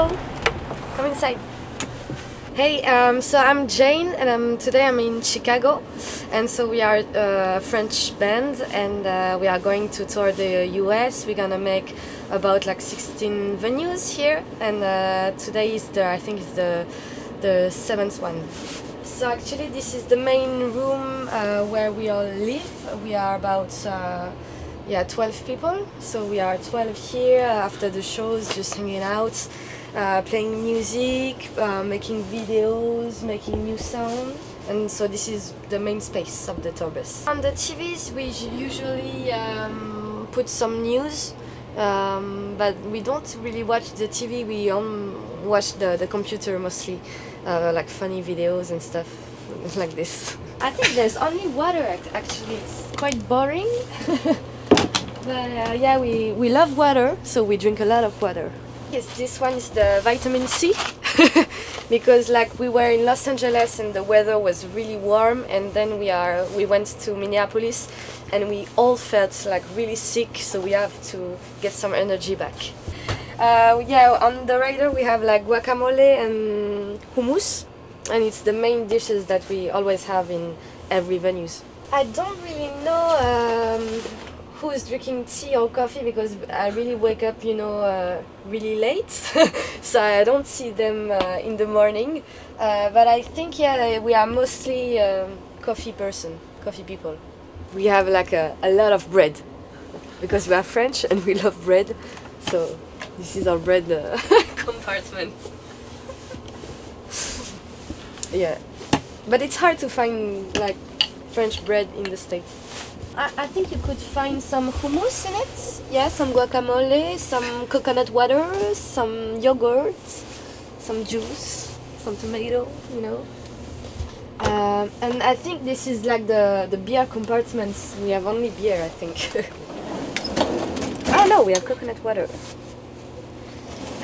Hello, come inside. Hey, so I'm Jain, and today I'm in Chicago, and so we are a French band, and we are going to tour the US. We're gonna make about like 16 venues here, and today is the seventh one. So actually this is the main room where we all live. We are about 12 people, so we are 12 here after the shows, just hanging out, playing music, making videos, making new sound. And so this is the main space of the tour bus. On the TVs we usually put some news, but we don't really watch the TV, we watch the computer mostly, like funny videos and stuff like this. I think there's only water actually, it's quite boring. But yeah, we love water, so we drink a lot of water. Yes, this one is the vitamin C, because like we were in Los Angeles and the weather was really warm, and then we went to Minneapolis and we all felt like really sick, so we have to get some energy back. Yeah, on the radar we have like guacamole and hummus, and it's the main dishes that we always have in every venues. I don't really know who is drinking tea or coffee, because I really wake up, you know, really late, so I don't see them in the morning. But I think, yeah, we are mostly coffee people. We have like a lot of bread, because we are French and we love bread, so this is our bread compartment. Yeah, but it's hard to find like French bread in the States. I think you could find some hummus in it, yeah, some guacamole, some coconut water, some yogurt, some juice, some tomato, you know. And I think this is like the beer compartments, we have only beer, I think. Oh no, we have coconut water.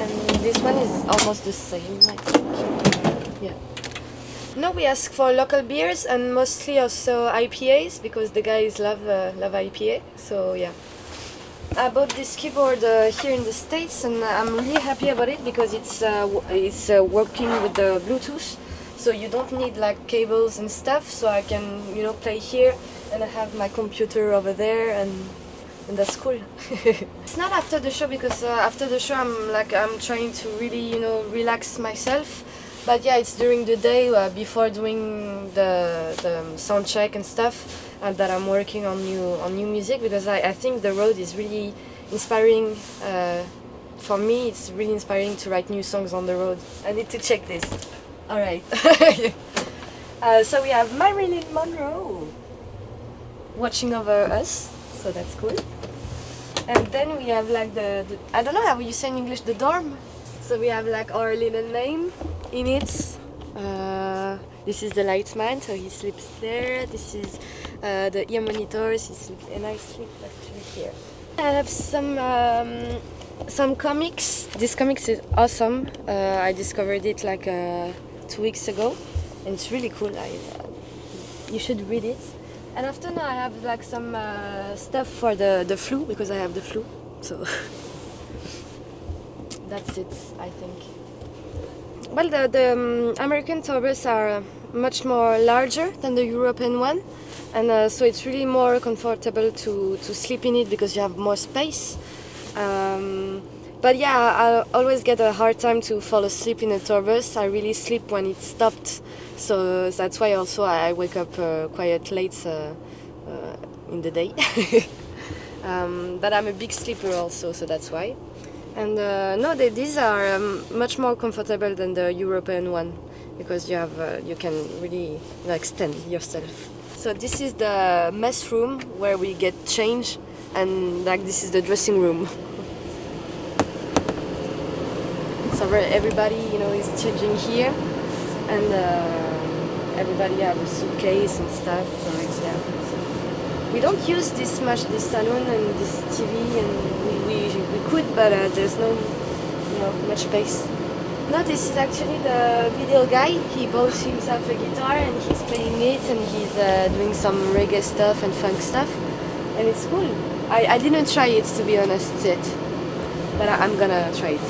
And this one is almost the same, I think, yeah. No, we ask for local beers and mostly also IPAs, because the guys love IPA, so yeah. I bought this keyboard here in the States, and I'm really happy about it because it's working with the Bluetooth, so you don't need like cables and stuff, so I can, you know, play here and I have my computer over there, and that's cool. It's not after the show, because after the show I'm trying to really, you know, relax myself. But yeah, it's during the day, before doing the sound check and stuff, that I'm working on new music, because I think the road is really inspiring. For me, it's really inspiring to write new songs on the road. I need to check this. All right. So we have Marilyn Monroe watching over us, so that's cool. And then we have like the I don't know how you say in English, the dorm. So we have like our little name in it. This is the light man, so he sleeps there. This is the ear monitors, he sleeps, and I sleep actually here. I have some comics. This comics is awesome. I discovered it like 2 weeks ago, and it's really cool. You should read it. And after now I have like some stuff for the flu, because I have the flu. So. That's it, I think. Well, the American tour buses are much more larger than the European one, and so it's really more comfortable to sleep in it because you have more space. But yeah, I always get a hard time to fall asleep in a tour bus. I really sleep when it stopped, so that's why also I wake up quite late in the day. But I'm a big sleeper also, so that's why. And no, these are much more comfortable than the European one, because you have you can really extend yourself. So this is the mess room where we get changed, and like this is the dressing room. So where everybody, you know, is changing here, and everybody have a suitcase and stuff. So like, yeah. So we don't use this much this salon and this TV, and we could, but there's no, you know, much space. No, this is actually the video guy. He bought himself a guitar and he's playing it, and he's doing some reggae stuff and funk stuff, and it's cool. I didn't try it, to be honest, yet, but I'm gonna try it.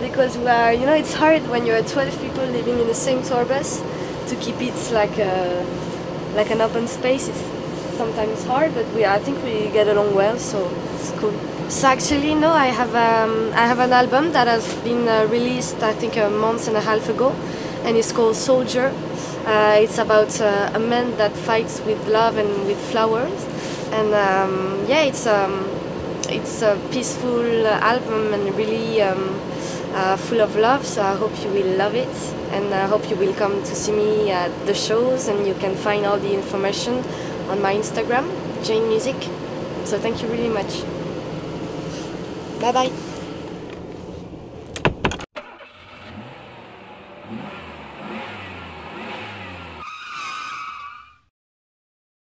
because we are, you know, it's hard when you're 12 people living in the same tour bus to keep it like an open space. It's sometimes hard, but I think we get along well, so it's cool. So actually, no, I have an album that has been released, I think, a month and a half ago, and it's called Souldier. It's about a man that fights with love and with flowers, and yeah, it's a peaceful album and really full of love, so I hope you will love it, and I hope you will come to see me at the shows, and you can find all the information on my Instagram, Jain Music. So thank you really much. Bye bye.